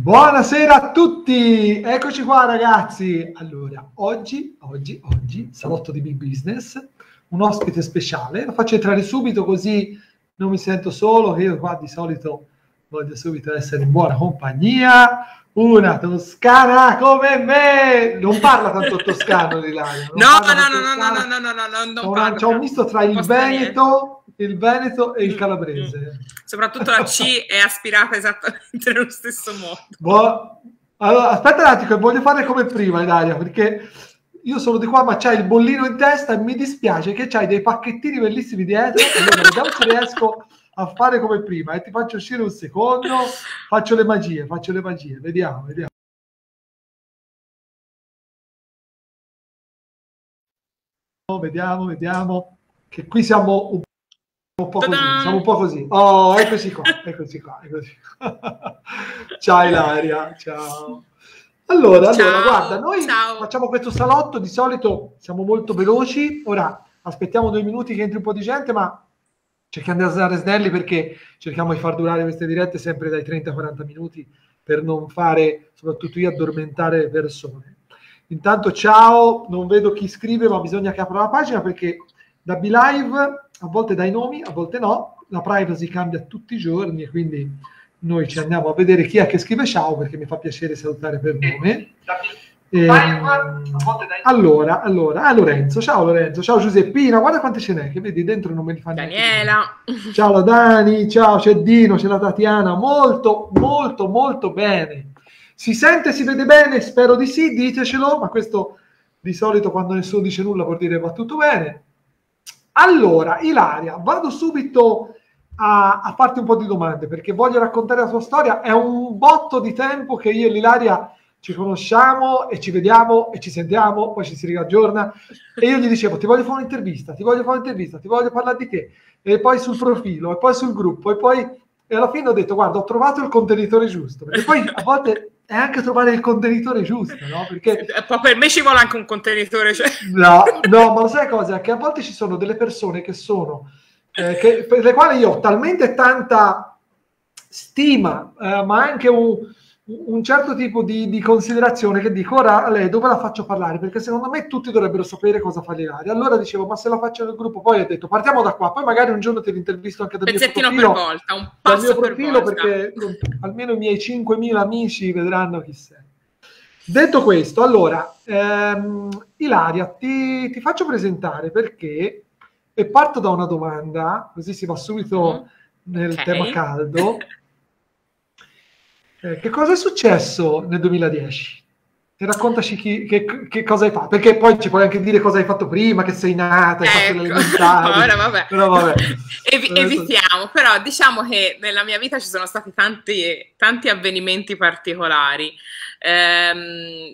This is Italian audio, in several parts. Buonasera a tutti, eccoci qua ragazzi. Allora, oggi, salotto di Big Business, un ospite speciale, lo faccio entrare subito così non mi sento solo, che io qua di solito voglio subito essere in buona compagnia. Una toscana come me, non parla tanto toscano Ilaria. No, c'è un misto tra il Veneto e il calabrese. Soprattutto la C è aspirata esattamente nello stesso modo. Allora, aspetta un attimo, voglio fare come prima, Ilaria, perché io sono di qua, ma c'hai il bollino in testa e mi dispiace che c'hai dei pacchettini bellissimi dietro. Allora, vediamo se riesco a fare come prima e ti faccio uscire un secondo. Faccio le magie, vediamo. Vediamo, che qui siamo un po' così. Oh, eccoci qua. Ciao Ilaria, ciao. Allora, guarda, noi facciamo questo salotto, di solito siamo molto veloci, ora aspettiamo 2 minuti che entri un po' di gente, ma cerchiamo di andare snelli perché cerchiamo di far durare queste dirette sempre dai 30-40 minuti per non fare, soprattutto io, addormentare le persone. Intanto ciao, non vedo chi scrive, ma bisogna che apra la pagina perché da BeLive a volte dai nomi, a volte no, la privacy cambia tutti i giorni e quindi noi ci andiamo a vedere chi è che scrive ciao perché mi fa piacere salutare per nome. Allora, Lorenzo, ciao Giuseppina, guarda quante ce n'è, che vedi dentro non me li fa niente. Daniela. Ciao la Dani, ciao, c'è Dino, c'è la Tatiana, molto bene. Si sente, si vede bene? Spero di sì, ditecelo, ma questo di solito quando nessuno dice nulla vuol dire va tutto bene. Allora, Ilaria, vado subito a farti un po' di domande perché voglio raccontare la tua storia, è un botto di tempo che io e l'Ilaria ci conosciamo e ci vediamo e ci sentiamo, poi ci si riaggiorna e io gli dicevo ti voglio fare un'intervista, ti voglio parlare di te, e poi sul profilo e poi sul gruppo e alla fine ho detto guarda, ho trovato il contenitore giusto, perché poi a volte è anche trovare il contenitore giusto, no? Perché per me ci vuole anche un contenitore, cioè. no, ma lo sai cosa? Che a volte ci sono delle persone che sono per le quali io ho talmente tanta stima ma anche un certo tipo di considerazione che dico, ora a lei dove la faccio parlare? Perché secondo me tutti dovrebbero sapere cosa fa l'Ilaria. Allora dicevo, ma se la faccio nel gruppo, poi ho detto, partiamo da qua, poi magari un giorno te l'intervisto anche dal mio profilo, un passo per volta, perché almeno i miei 5.000 amici vedranno chi sei. Detto questo, allora, Ilaria, ti faccio presentare perché, e parto da una domanda, così si va subito nel tema caldo. Che cosa è successo nel 2010? E raccontaci che cosa hai fatto, perché poi ci puoi anche dire cosa hai fatto prima, che sei nata, hai fatto l'elementare. Vabbè. Evitiamo, però diciamo che nella mia vita ci sono stati tanti avvenimenti particolari.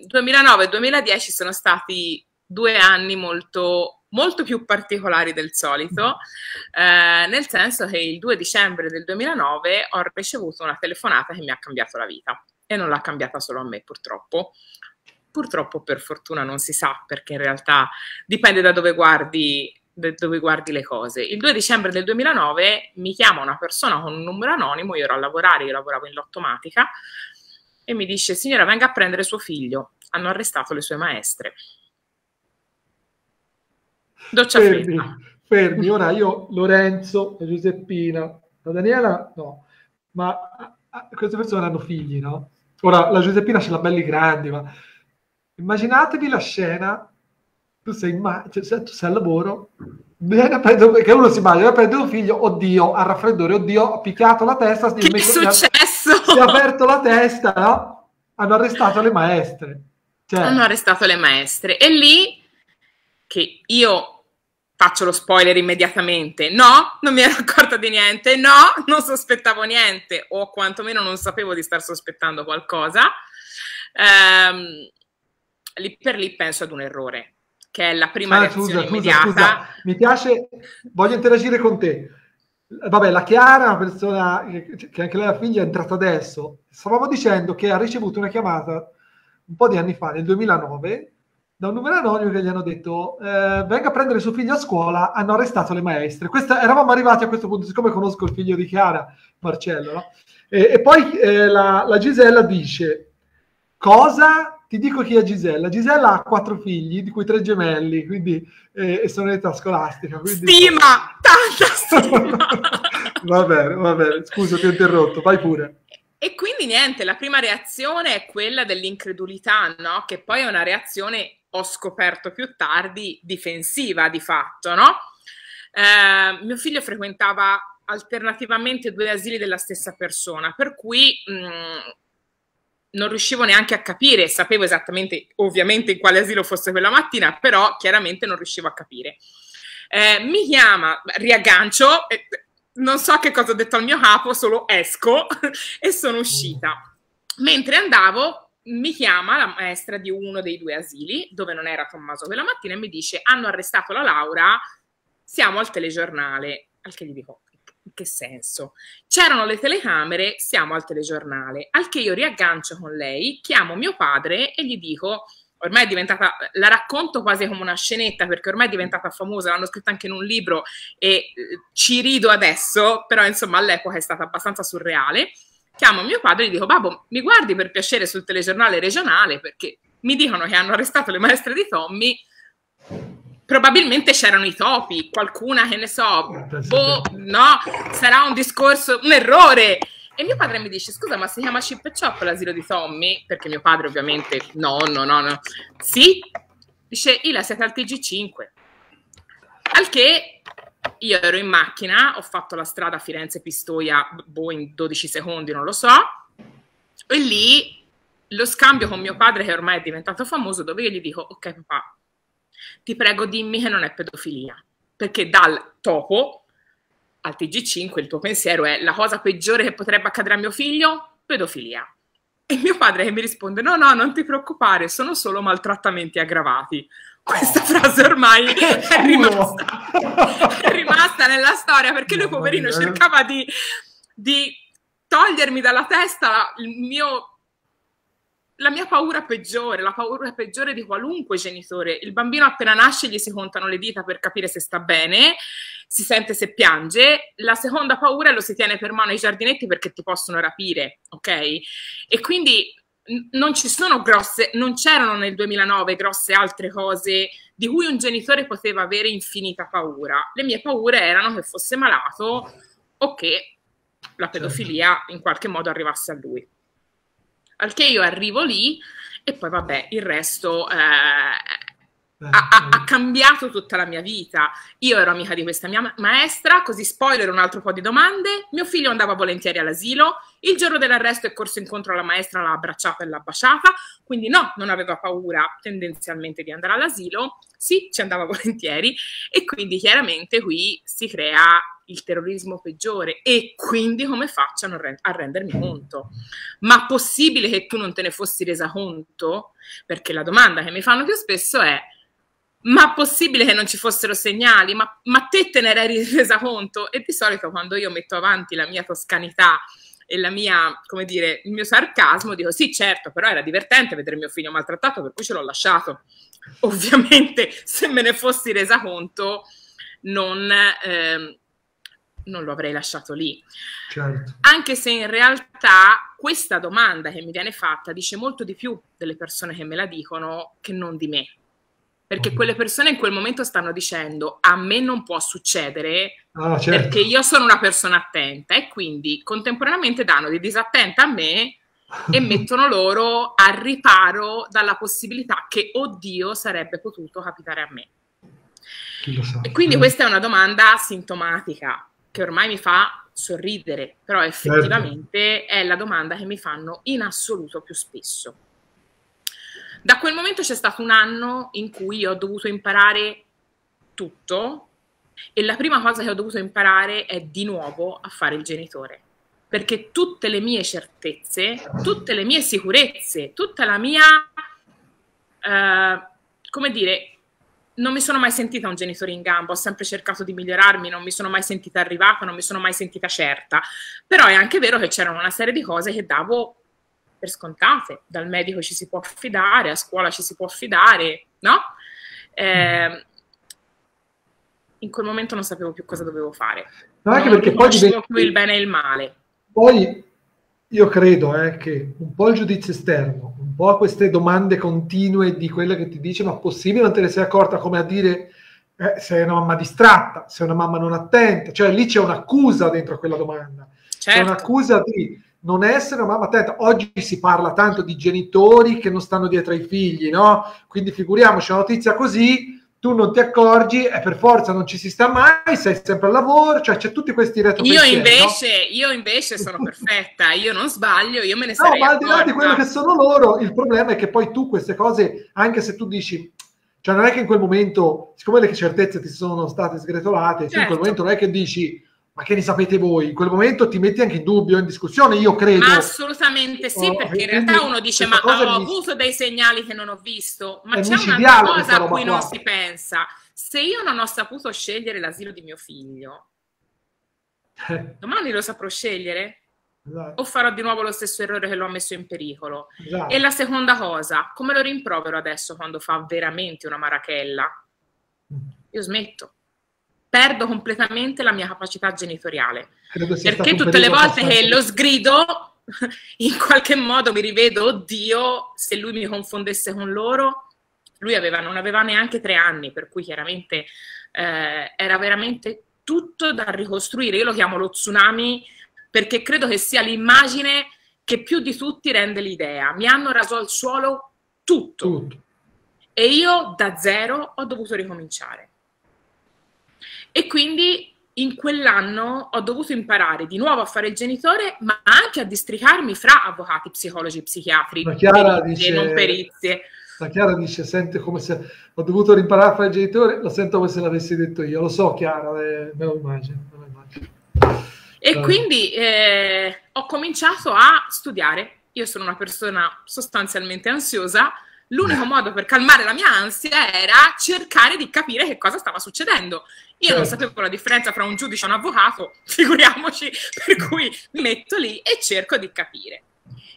2009 e 2010 sono stati 2 anni molto più particolari del solito, nel senso che il 2 dicembre del 2009 ho ricevuto una telefonata che mi ha cambiato la vita, e non l'ha cambiata solo a me purtroppo. Purtroppo, per fortuna, non si sa, perché in realtà dipende da dove guardi le cose. Il 2 dicembre del 2009 mi chiama una persona con un numero anonimo, io ero a lavorare, io lavoravo in Lottomatica, e mi dice: signora, venga a prendere suo figlio, hanno arrestato le sue maestre. Fermi, ora io, Lorenzo, la Giuseppina, la Daniela no, ma queste persone hanno figli, no? Ora la Giuseppina ce l'ha belli grandi, ma immaginatevi la scena, tu sei al lavoro, perché uno si immagina, prende un figlio, oddio, ha raffreddore, oddio, ha picchiato la testa, che è successo? Si è aperto la testa, no? Hanno arrestato le maestre. Cioè, hanno arrestato le maestre, e lì che io faccio lo spoiler immediatamente, no, non mi ero accorta di niente, no, non sospettavo niente, o quantomeno non sapevo di star sospettando qualcosa. Lì per lì penso ad un errore, che è la prima reazione immediata. Scusa. Mi piace, voglio interagire con te. Vabbè, la Chiara, una persona che anche lei ha figli, è entrata adesso. Stavamo dicendo che ha ricevuto una chiamata un po' di anni fa, nel 2009, da un numero anonimo che gli hanno detto venga a prendere suo figlio a scuola, hanno arrestato le maestre. Questa, eravamo arrivati a questo punto, siccome conosco il figlio di Chiara, Marcello, no? E poi la Gisella dice, cosa? Ti dico chi è Gisella. Gisella ha 4 figli, di cui 3 gemelli, quindi sono in età scolastica. Quindi... Stima! Tanta stima! Va bene, scusa, ti ho interrotto, vai pure. E quindi niente, la prima reazione è quella dell'incredulità, no? Che poi è una reazione, ho scoperto più tardi, difensiva di fatto, no? Mio figlio frequentava alternativamente 2 asili della stessa persona, per cui non riuscivo neanche a capire, sapevo esattamente, ovviamente, in quale asilo fosse quella mattina, però chiaramente non riuscivo a capire. Mi chiama, riaggancio... Non so che cosa ho detto al mio capo, solo esco e sono uscita. Mentre andavo, mi chiama la maestra di uno dei 2 asili, dove non era Tommaso quella mattina, e mi dice, hanno arrestato la Laura, siamo al telegiornale. Al che gli dico, in che senso? C'erano le telecamere, siamo al telegiornale. Al che io riaggancio con lei, chiamo mio padre e gli dico... Ormai è diventata, la racconto quasi come una scenetta, perché ormai è diventata famosa, l'hanno scritta anche in un libro e ci rido adesso, però insomma all'epoca è stata abbastanza surreale. Chiamo mio padre e gli dico, babbo, mi guardi per piacere sul telegiornale regionale, perché mi dicono che hanno arrestato le maestre di Tommy, probabilmente c'erano i topi, qualcuna che ne so, boh, no, sarà un discorso, un errore. E mio padre mi dice, scusa, ma si chiama Cip e Ciop l'asilo di Tommy? Perché mio padre ovviamente, no. Sì? Dice, Ila, siete al TG5. Al che io ero in macchina, ho fatto la strada Firenze-Pistoia, boh, in 12 secondi, non lo so. E lì lo scambio con mio padre, che ormai è diventato famoso, dove io gli dico, ok papà, ti prego dimmi che non è pedofilia. Perché dal topo... al TG5 il tuo pensiero è la cosa peggiore che potrebbe accadere a mio figlio? Pedofilia. E mio padre che mi risponde, no, non ti preoccupare, sono solo maltrattamenti aggravati. Questa frase ormai è rimasta nella storia, perché lui poverino cercava di togliermi dalla testa la mia paura peggiore, la paura peggiore di qualunque genitore. Il bambino appena nasce gli si contano le dita per capire se sta bene, si sente se piange. La seconda paura è lo si tiene per mano ai giardinetti perché ti possono rapire, ok? E quindi non ci sono grosse, non c'erano nel 2009 grosse altre cose di cui un genitore poteva avere infinita paura. Le mie paure erano che fosse malato o che la pedofilia in qualche modo arrivasse a lui. Al che io arrivo lì e poi vabbè, il resto ha cambiato tutta la mia vita. Io ero amica di questa mia maestra, così spoiler un altro po' di domande. Mio figlio andava volentieri all'asilo, il giorno dell'arresto è corso incontro alla maestra, l'ha abbracciata e l'ha baciata, quindi no, non aveva paura tendenzialmente di andare all'asilo, sì, ci andava volentieri, e quindi chiaramente qui si crea il terrorismo peggiore. E quindi come faccio a rendermi conto? Ma possibile che tu non te ne fossi resa conto? Perché la domanda che mi fanno più spesso è, ma possibile che non ci fossero segnali? Ma te ne eri resa conto? E di solito quando io metto avanti la mia toscanità e la mia, come dire, il mio sarcasmo, dico sì certo, però era divertente vedere mio figlio maltrattato, per cui ce l'ho lasciato. Ovviamente se me ne fossi resa conto non lo avrei lasciato lì, certo. Anche se in realtà questa domanda che mi viene fatta dice molto di più delle persone che me la dicono che non di me, perché quelle persone in quel momento stanno dicendo a me non può succedere, certo, perché io sono una persona attenta, e quindi contemporaneamente danno di disattenta a me e mettono loro al riparo dalla possibilità che oddio sarebbe potuto capitare a me. E quindi questa è una domanda sintomatica che ormai mi fa sorridere, però effettivamente è la domanda che mi fanno in assoluto più spesso. Da quel momento c'è stato un anno in cui ho dovuto imparare tutto, e la prima cosa che ho dovuto imparare è di nuovo a fare il genitore, perché tutte le mie certezze, tutte le mie sicurezze, tutta la mia, come dire... Non mi sono mai sentita un genitore in gamba, ho sempre cercato di migliorarmi, non mi sono mai sentita arrivata, non mi sono mai sentita certa. Però è anche vero che c'erano una serie di cose che davo per scontate. Dal medico ci si può affidare, a scuola ci si può affidare, no? In quel momento non sapevo più cosa dovevo fare. Ma anche perché poi diventi... più il bene e il male. Poi io credo che un po' il giudizio esterno, un po' queste domande continue di quella che ti dice ma possibile non te ne sei accorta, come a dire sei una mamma distratta, sei una mamma non attenta, cioè lì c'è un'accusa dentro quella domanda. Certo. C'è un'accusa di non essere una mamma attenta. Oggi si parla tanto di genitori che non stanno dietro ai figli, no? Quindi figuriamoci una notizia così, tu non ti accorgi e per forza non ci si sta mai, sei sempre al lavoro, cioè c'è tutti questi retropensieri. Io invece sono perfetta, io non sbaglio, io me ne sarei accorta. No, ma al di là di quello che sono loro, il problema è che poi tu queste cose, anche se tu dici, cioè non è che in quel momento, siccome le certezze ti sono state sgretolate, certo, tu in quel momento non è che dici ma che ne sapete voi? In quel momento ti metti anche in dubbio, in discussione, io credo. Ma assolutamente sì, perché in realtà uno dice ma ho avuto dei segnali che non ho visto, ma c'è un'altra cosa a cui non si pensa. Se io non ho saputo scegliere l'asilo di mio figlio, domani lo saprò scegliere? Esatto. O farò di nuovo lo stesso errore che l'ho messo in pericolo? Esatto. E la seconda cosa, come lo rimprovero adesso quando fa veramente una marachella? Io smetto. Perdo completamente la mia capacità genitoriale, perché tutte le volte che lo sgrido in qualche modo mi rivedo, oddio, se lui mi confondesse con loro. Lui non aveva neanche 3 anni, per cui chiaramente era veramente tutto da ricostruire. Io lo chiamo lo tsunami perché credo che sia l'immagine che più di tutti rende l'idea. Mi hanno raso al suolo tutto. E io da zero ho dovuto ricominciare. E quindi in quell'anno ho dovuto imparare di nuovo a fare il genitore, ma anche a districarmi fra avvocati, psicologi, psichiatri, perizie, non perizie. La Chiara dice, sente come se ho dovuto rimparare a fare il genitore, lo sento come se l'avessi detto io. Lo so Chiara, me lo immagino. E quindi ho cominciato a studiare. Io sono una persona sostanzialmente ansiosa. L'unico modo per calmare la mia ansia era cercare di capire che cosa stava succedendo. Io non sapevo la differenza tra un giudice e un avvocato, figuriamoci, per cui mi metto lì e cerco di capire.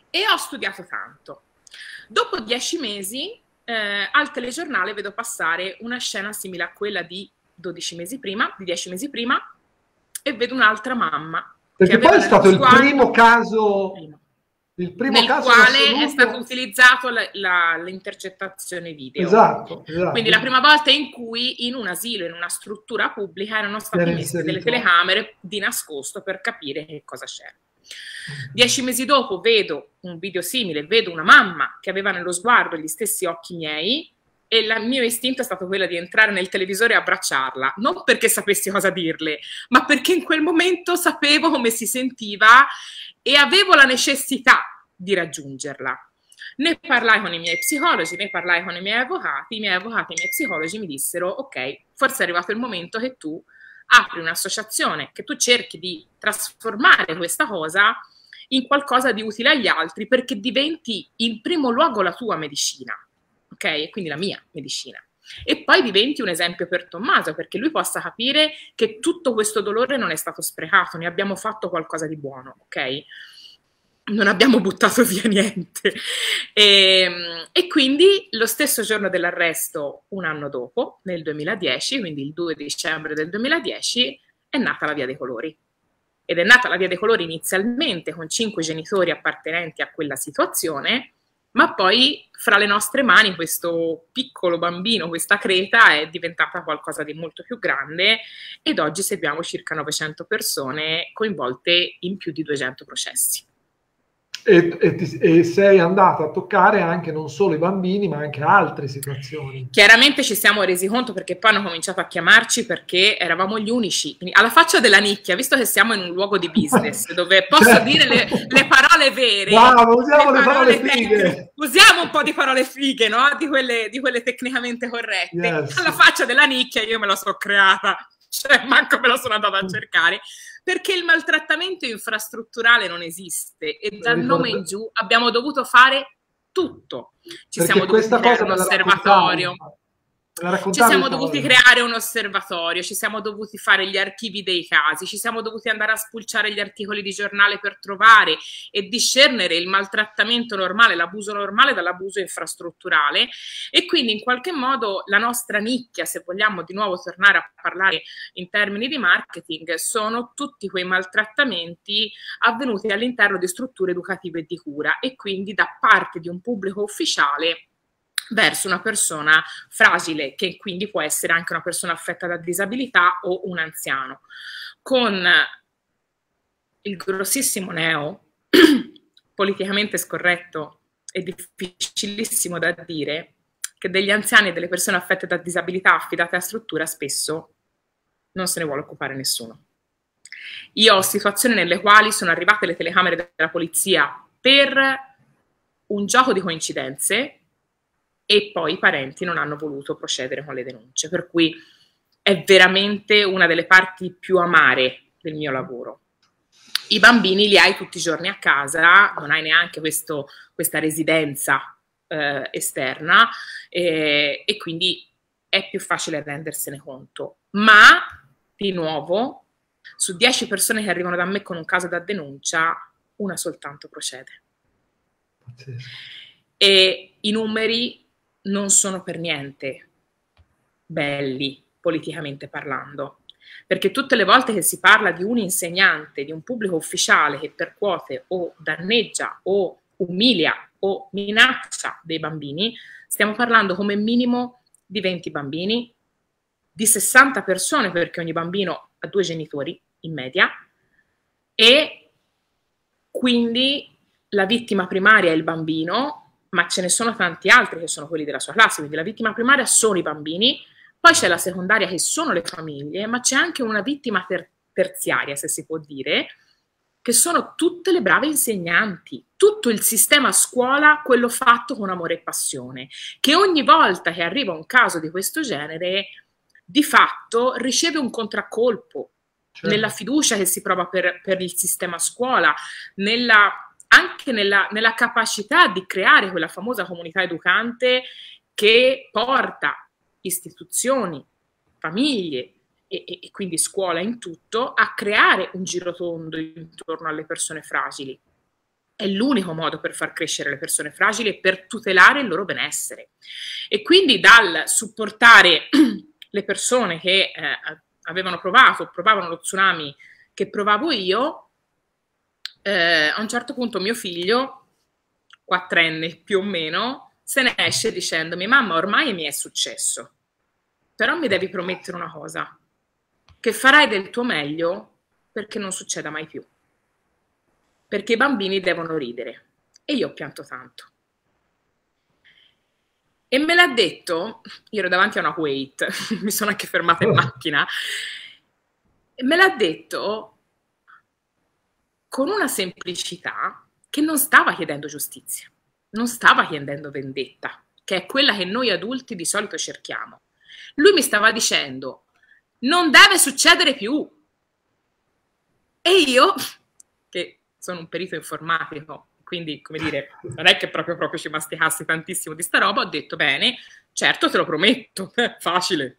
E ho studiato tanto. Dopo 10 mesi, al telegiornale vedo passare una scena simile a quella di 12 mesi prima, di 10 mesi prima, e vedo un'altra mamma. Perché poi è stato il primo caso... nel quale è stato utilizzato l'intercettazione video. Esatto. Quindi la prima volta in cui in un asilo, in una struttura pubblica, erano state messe delle telecamere di nascosto per capire che cosa c'era. 10 mesi dopo vedo un video simile, vedo una mamma che aveva nello sguardo gli stessi occhi miei e il mio istinto è stato quello di entrare nel televisore e abbracciarla, non perché sapessi cosa dirle, ma perché in quel momento sapevo come si sentiva e avevo la necessità di raggiungerla. Ne parlai con i miei psicologi, ne parlai con i miei avvocati, e i miei psicologi mi dissero ok, forse è arrivato il momento che tu apri un'associazione, che tu cerchi di trasformare questa cosa in qualcosa di utile agli altri, perché diventi in primo luogo la tua medicina, ok? E quindi la mia medicina. E poi diventi un esempio per Tommaso, perché lui possa capire che tutto questo dolore non è stato sprecato, ne abbiamo fatto qualcosa di buono, ok? Non abbiamo buttato via niente. E quindi lo stesso giorno dell'arresto, un anno dopo, nel 2010, quindi il 2 dicembre del 2010, è nata la Via dei Colori. Ed è nata la Via dei Colori inizialmente con 5 genitori appartenenti a quella situazione, ma poi fra le nostre mani questo piccolo bambino, questa creta è diventata qualcosa di molto più grande ed oggi seguiamo circa 900 persone coinvolte in più di 200 processi. E sei andata a toccare anche non solo i bambini ma anche altre situazioni. Chiaramente ci siamo resi conto, perché poi hanno cominciato a chiamarci perché eravamo gli unici, alla faccia della nicchia, visto che siamo in un luogo di business dove posso dire le parole vere. Wow, usiamo le parole fighe. Usiamo un po' di parole fighe, no? Di quelle tecnicamente corrette. Yes. Alla faccia della nicchia io me la so creata, cioè manco me la sono andata a cercare. Perché il maltrattamento infrastrutturale non esiste e dal nome in giù abbiamo dovuto fare tutto. Ci siamo dovuti creare un osservatorio. Ci siamo dovuti creare un osservatorio, ci siamo dovuti fare gli archivi dei casi, ci siamo dovuti andare a spulciare gli articoli di giornale per trovare e discernere il maltrattamento normale, l'abuso normale dall'abuso infrastrutturale, e quindi in qualche modo la nostra nicchia, se vogliamo di nuovo tornare a parlare in termini di marketing, sono tutti quei maltrattamenti avvenuti all'interno di strutture educative e di cura, e quindi da parte di un pubblico ufficiale verso una persona fragile, che quindi può essere anche una persona affetta da disabilità o un anziano, con il grossissimo neo politicamente scorretto e difficilissimo da dire che degli anziani e delle persone affette da disabilità affidate a struttura spesso non se ne vuole occupare nessuno. Io ho situazioni nelle quali sono arrivate le telecamere della polizia per un gioco di coincidenze, e poi i parenti non hanno voluto procedere con le denunce, per cui è veramente una delle parti più amare del mio lavoro. I bambini li hai tutti i giorni a casa, non hai neanche questa residenza esterna, e quindi è più facile rendersene conto. Ma, di nuovo, su 10 persone che arrivano da me con un caso da denuncia, una soltanto procede. Pazzesco. E i numeri non sono per niente belli politicamente parlando, perché tutte le volte che si parla di un insegnante, di un pubblico ufficiale che percuote o danneggia o umilia o minaccia dei bambini, stiamo parlando come minimo di 20 bambini, di 60 persone, perché ogni bambino ha 2 genitori in media, e quindi la vittima primaria è il bambino, ma ce ne sono tanti altri che sono quelli della sua classe, quindi la vittima primaria sono i bambini, poi c'è la secondaria che sono le famiglie, ma c'è anche una vittima terziaria, se si può dire, che sono tutte le brave insegnanti, tutto il sistema scuola, quello fatto con amore e passione, che ogni volta che arriva un caso di questo genere, di fatto riceve un contraccolpo, certo, nella fiducia che si prova per il sistema scuola, anche nella capacità di creare quella famosa comunità educante che porta istituzioni, famiglie e quindi scuola in tutto a creare un giro tondo intorno alle persone fragili. È l'unico modo per far crescere le persone fragili e per tutelare il loro benessere. E quindi dal supportare le persone che avevano provato o provavano lo tsunami che provavo io, a un certo punto mio figlio, 4enne più o meno, se ne esce dicendomi: mamma, ormai mi è successo, però mi devi promettere una cosa, che farai del tuo meglio perché non succeda mai più, perché i bambini devono ridere. E io ho pianto tanto. E me l'ha detto, io ero davanti a una Wait, mi sono anche fermata in macchina, e me l'ha detto con una semplicità che non stava chiedendo giustizia, non stava chiedendo vendetta, che è quella che noi adulti di solito cerchiamo. Lui mi stava dicendo: non deve succedere più. E io, che sono un perito informatico, quindi, come dire, non è che proprio ci masticassi tantissimo di sta roba, ho detto: bene, certo, te lo prometto, facile.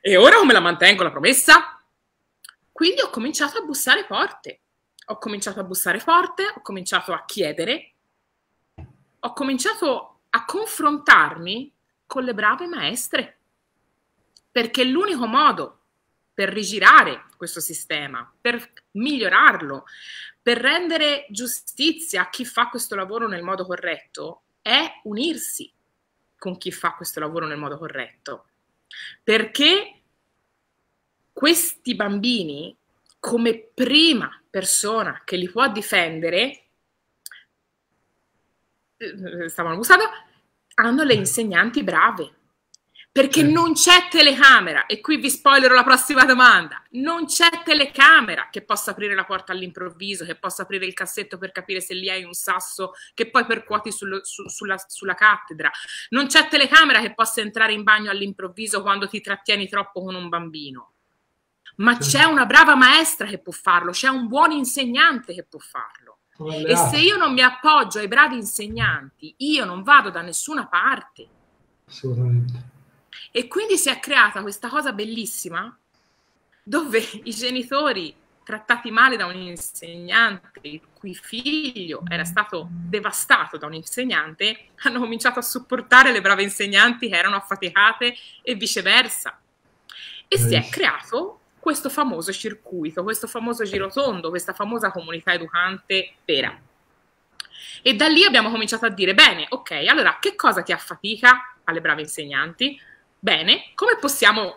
E ora come la mantengo la promessa? Quindi ho cominciato a bussare forte. Ho cominciato a bussare forte, ho cominciato a chiedere, ho cominciato a confrontarmi con le brave maestre, perché l'unico modo per rigirare questo sistema, per migliorarlo, per rendere giustizia a chi fa questo lavoro nel modo corretto, è unirsi con chi fa questo lavoro nel modo corretto, perché questi bambini, come prima persona che li può difendere, stavano abusando, hanno le insegnanti brave, perché non c'è telecamera, e qui vi spoilerò la prossima domanda, non c'è telecamera che possa aprire la porta all'improvviso, che possa aprire il cassetto per capire se lì hai un sasso che poi percuoti sulla cattedra, non c'è telecamera che possa entrare in bagno all'improvviso quando ti trattieni troppo con un bambino. Ma c'è una brava maestra che può farlo, c'è un buon insegnante che può farlo. E se io non mi appoggio ai bravi insegnanti, io non vado da nessuna parte. Assolutamente. E quindi si è creata questa cosa bellissima dove i genitori trattati male da un insegnante, il cui figlio era stato devastato da un insegnante, hanno cominciato a supportare le brave insegnanti che erano affaticate e viceversa. E si è creato questo famoso circuito, questo famoso girotondo, questa famosa comunità educante vera. E da lì abbiamo cominciato a dire, bene, ok, allora che cosa ti affatica alle brave insegnanti? Bene, come possiamo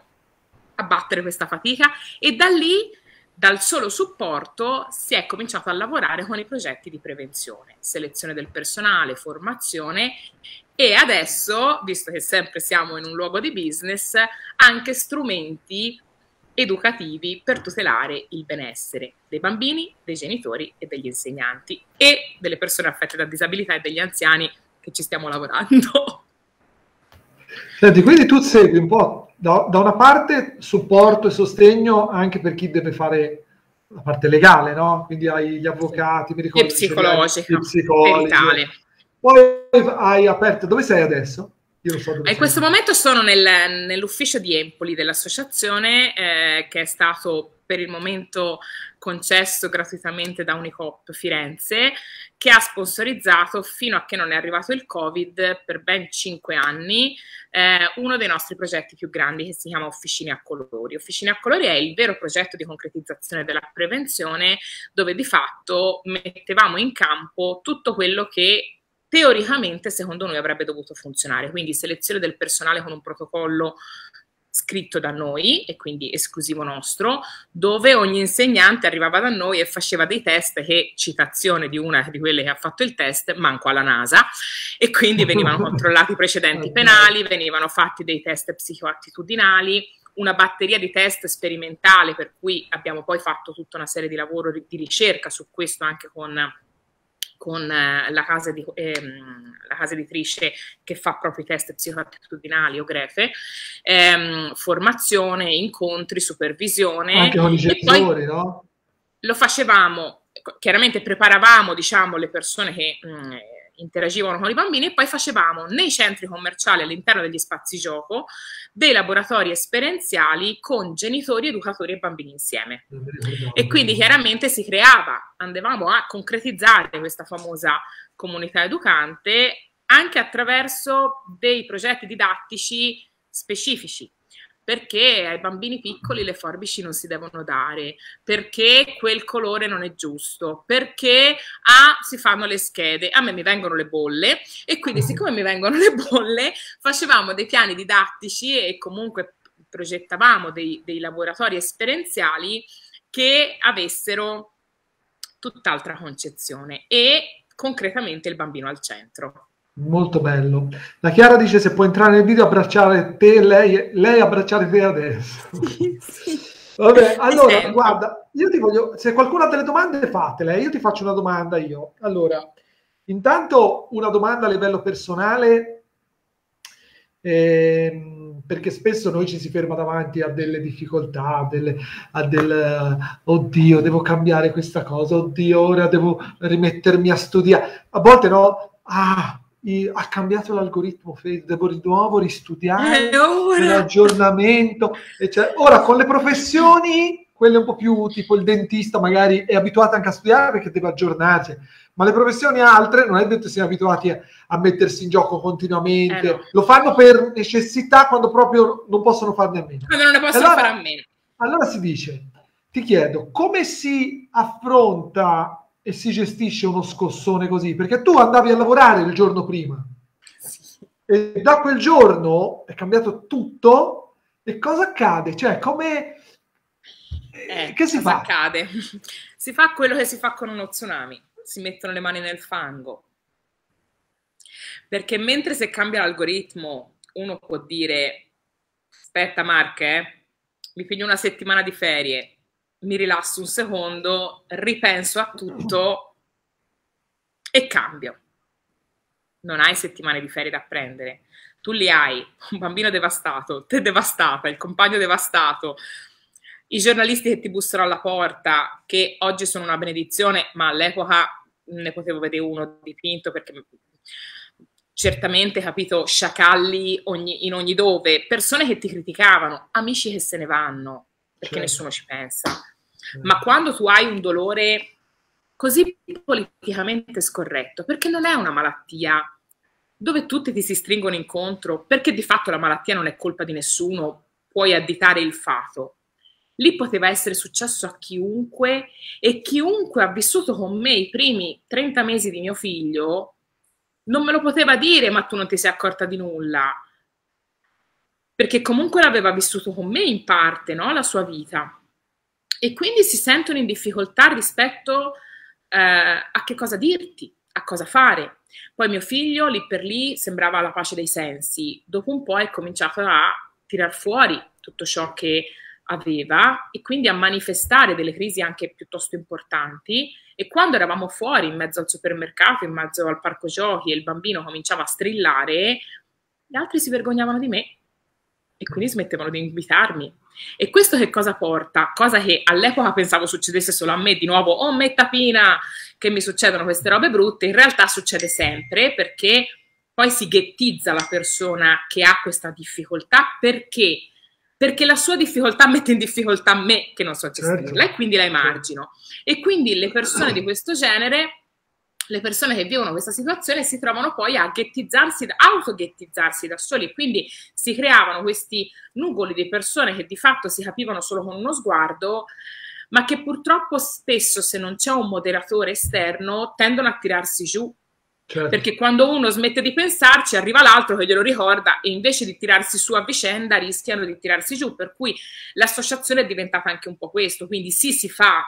abbattere questa fatica? E da lì, dal solo supporto, si è cominciato a lavorare con i progetti di prevenzione, selezione del personale, formazione e adesso, visto che sempre siamo in un luogo di business, anche strumenti educativi per tutelare il benessere dei bambini, dei genitori e degli insegnanti e delle persone affette da disabilità e degli anziani, che ci stiamo lavorando. Senti, quindi tu segui un po' da una parte supporto e sostegno anche per chi deve fare la parte legale, no? Quindi hai gli avvocati, mi ricordo, e psicologica, peritale. Poi hai aperto, dove sei adesso? Io non so dove in questo momento sono nell'ufficio di Empoli dell'associazione che è stato per il momento concesso gratuitamente da Unicoop Firenze, che ha sponsorizzato fino a che non è arrivato il Covid per ben 5 anni uno dei nostri progetti più grandi che si chiama Officine a Colori. Officine a Colori è il vero progetto di concretizzazione della prevenzione dove di fatto mettevamo in campo tutto quello che teoricamente secondo noi avrebbe dovuto funzionare, quindi selezione del personale con un protocollo scritto da noi e quindi esclusivo nostro, dove ogni insegnante arrivava da noi e faceva dei test che, citazione di una di quelle che ha fatto il test, manco alla NASA, e quindi venivano controllati i precedenti penali, venivano fatti dei test psicoattitudinali, una batteria di test sperimentale, per cui abbiamo poi fatto tutta una serie di lavoro di ricerca su questo anche con la casa editrice che fa proprio i test psicoattitudinali o Greffi, formazione, incontri, supervisione. Anche con i genitori, no? Lo facevamo, chiaramente preparavamo, diciamo, le persone che interagivano con i bambini e poi facevamo nei centri commerciali all'interno degli spazi gioco dei laboratori esperienziali con genitori, educatori e bambini insieme. E quindi chiaramente si creava, andavamo a concretizzare questa famosa comunità educante anche attraverso dei progetti didattici specifici. Perché ai bambini piccoli le forbici non si devono dare, perché quel colore non è giusto, perché si fanno le schede, a me mi vengono le bolle e quindi siccome mi vengono le bolle facevamo dei piani didattici e comunque progettavamo dei laboratori esperienziali che avessero tutt'altra concezione e concretamente il bambino al centro. Molto bello. La Chiara dice se può entrare nel video abbracciare te, lei abbracciare te adesso. Sì, sì. Vabbè, allora, guarda, io ti voglio, se qualcuno ha delle domande fatele, io ti faccio una domanda io. Allora, intanto una domanda a livello personale, perché spesso noi ci si ferma davanti a delle difficoltà, oddio, devo cambiare questa cosa, oddio, ora devo rimettermi a studiare. A volte no, ha cambiato l'algoritmo Facebook, devo di nuovo ristudiare l'aggiornamento. Cioè, ora con le professioni, quelle un po' più tipo il dentista magari è abituato anche a studiare perché deve aggiornarsi, ma le professioni altre non è detto siano abituati a mettersi in gioco continuamente, no. Lo fanno per necessità quando proprio non possono farne a meno. Quando non ne possono fare a meno. Allora si dice, ti chiedo, come si affronta e si gestisce uno scossone così? Perché tu andavi a lavorare il giorno prima e da quel giorno è cambiato tutto e cosa accade? Cioè, come... che si fa? Accade? Si fa quello che si fa con uno tsunami, si mettono le mani nel fango. Perché mentre se cambia l'algoritmo uno può dire aspetta Marche, mi piglio una settimana di ferie, mi rilasso un secondo, ripenso a tutto e cambio. Non hai settimane di ferie da prendere. Tu li hai, un bambino devastato, te devastata, il compagno devastato, i giornalisti che ti bussano alla porta, che oggi sono una benedizione, ma all'epoca ne potevo vedere uno dipinto perché certamente, capito, sciacalli in ogni dove, persone che ti criticavano, amici che se ne vanno, perché nessuno ci pensa. Ma quando tu hai un dolore così politicamente scorretto, perché non è una malattia dove tutti ti si stringono incontro, perché di fatto la malattia non è colpa di nessuno, puoi additare il fato. Lì poteva essere successo a chiunque, e chiunque ha vissuto con me i primi 30 mesi di mio figlio non me lo poteva dire, ma tu non ti sei accorta di nulla, perché comunque l'aveva vissuto con me in parte, no? La sua vita. E quindi si sentono in difficoltà rispetto a che cosa dirti, a cosa fare. Poi mio figlio lì per lì sembrava la pace dei sensi, dopo un po' è cominciato a tirar fuori tutto ciò che aveva e quindi a manifestare delle crisi anche piuttosto importanti. E quando eravamo fuori in mezzo al supermercato, in mezzo al parco giochi, e il bambino cominciava a strillare, gli altri si vergognavano di me e quindi smettevano di invitarmi. E questo che cosa porta? Cosa che all'epoca pensavo succedesse solo a me, di nuovo, oh me tapina che mi succedono queste robe brutte, in realtà succede sempre, perché poi si ghettizza la persona che ha questa difficoltà, perché la sua difficoltà mette in difficoltà me che non so gestirla, e quindi la emargino. E quindi le persone di questo genere, le persone che vivono questa situazione, si trovano poi a ghettizzarsi, autoghettizzarsi da soli, quindi si creavano questi nugoli di persone che di fatto si capivano solo con uno sguardo, ma che purtroppo spesso, se non c'è un moderatore esterno, tendono a tirarsi giù. Certo. Perché quando uno smette di pensarci arriva l'altro che glielo ricorda, e invece di tirarsi su a vicenda rischiano di tirarsi giù, per cui l'associazione è diventata anche un po' questo. Quindi sì, si fa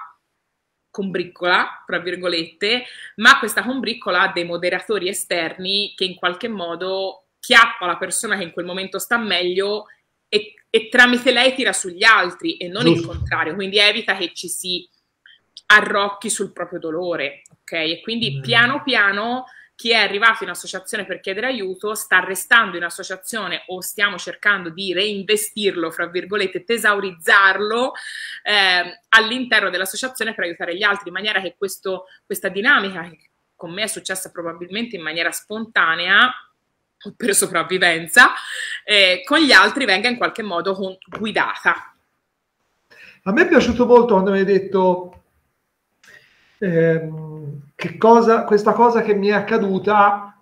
combriccola, tra virgolette, ma questa combriccola ha dei moderatori esterni che in qualche modo chiappa la persona che in quel momento sta meglio e tramite lei tira sugli altri, e non il contrario, quindi evita che ci si arrocchi sul proprio dolore, ok? E quindi piano piano chi è arrivato in associazione per chiedere aiuto sta restando in associazione, o stiamo cercando di reinvestirlo, fra virgolette, tesaurizzarlo all'interno dell'associazione per aiutare gli altri, in maniera che questa dinamica, che con me è successa probabilmente in maniera spontanea o per sopravvivenza, con gli altri venga in qualche modo guidata. A me è piaciuto molto quando mi hai detto questa cosa che mi è accaduta,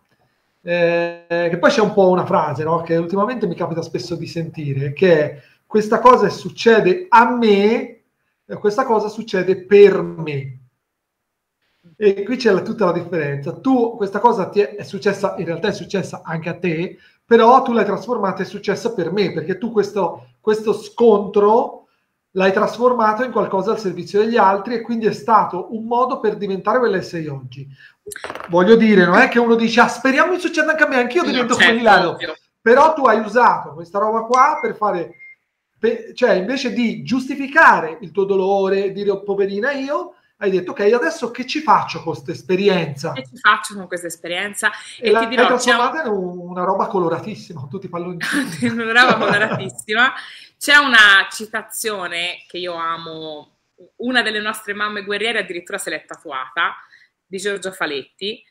che poi c'è un po' una frase, no? Che ultimamente mi capita spesso di sentire, che questa cosa succede a me, questa cosa succede per me. E qui c'è tutta la differenza. Tu, questa cosa ti è successa, in realtà è successa anche a te, però tu l'hai trasformata, è successa per me, perché tu questo scontro l'hai trasformato in qualcosa al servizio degli altri, e quindi è stato un modo per diventare quella che sei oggi. Voglio dire, non è che uno dice, ah, speriamo che succeda anche a me, anch'io divento come Ilario. Però tu hai usato questa roba qua per fare, cioè invece di giustificare il tuo dolore, dire oh, poverina io, hai detto ok, adesso che ci faccio con questa esperienza? Che ci faccio con questa esperienza? E ti dirò, trasformata in una roba coloratissima, con tutti i palloni. Una roba coloratissima. C'è una citazione che io amo, una delle nostre mamme guerriere addirittura se l'è tatuata, di Giorgio Faletti,